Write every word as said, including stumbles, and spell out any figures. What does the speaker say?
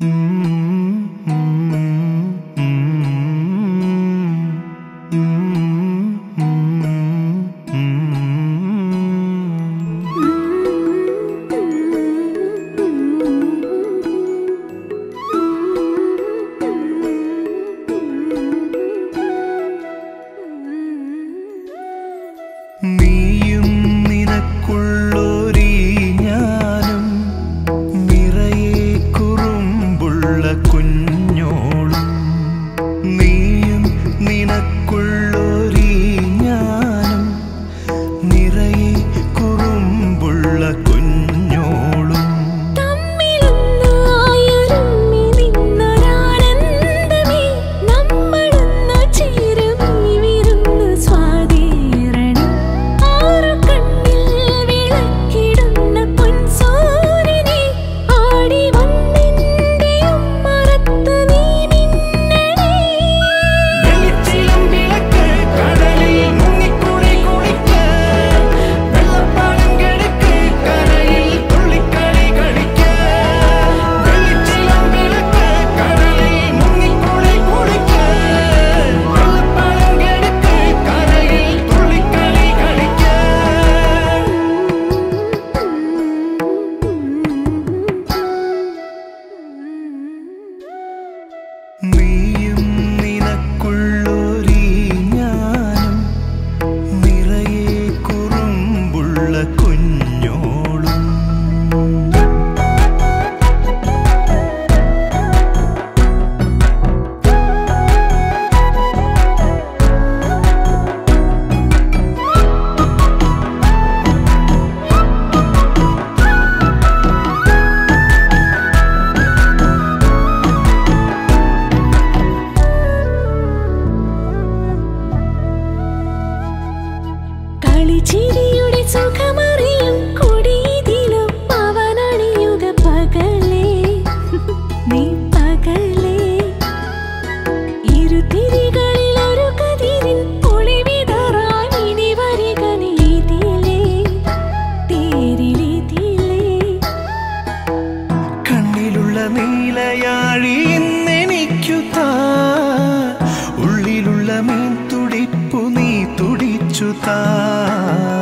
Chuta